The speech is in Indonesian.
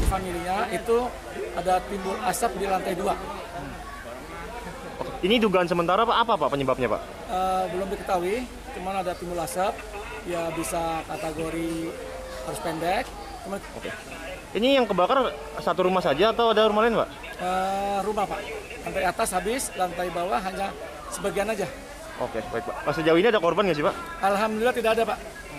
dan familinya itu ada timbul asap di lantai 2. Ini dugaan sementara Pak, apa Pak penyebabnya Pak? Belum diketahui, cuman ada timbul asap, ya bisa kategori arus pendek. Oke. Ini yang kebakar satu rumah saja atau ada rumah lain Pak? Rumah Pak, lantai atas habis, lantai bawah hanya sebagian aja. Oke, baik Pak. Sejauh ini ada korban nggak sih Pak? Alhamdulillah tidak ada Pak.